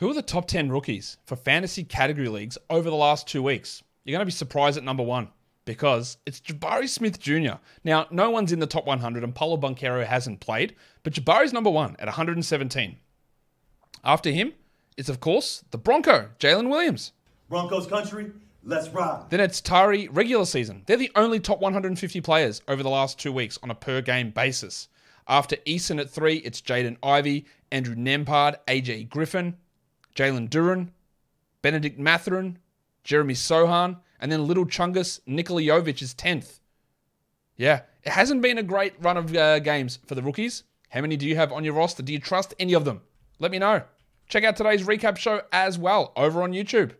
Who are the top 10 rookies for fantasy category leagues over the last 2 weeks? You're going to be surprised at number one, because it's Jabari Smith Jr. Now, no one's in the top 100 and Paolo Banchero hasn't played, but Jabari's number one at 117. After him, it's of course the Bronco, Jaylen Williams. Broncos country, let's ride. Then it's Tari regular season. They're the only top 150 players over the last 2 weeks on a per game basis. After Eason at three, it's Jaden Ivey, Andrew Nembhard, AJ Griffin, Jalen Duran, Benedict Mathurin, Jeremy Sohan, and then Little Chungus Nikolaevich is 10th. Yeah, it hasn't been a great run of games for the rookies. How many do you have on your roster? Do you trust any of them? Let me know. Check out today's recap show as well over on YouTube.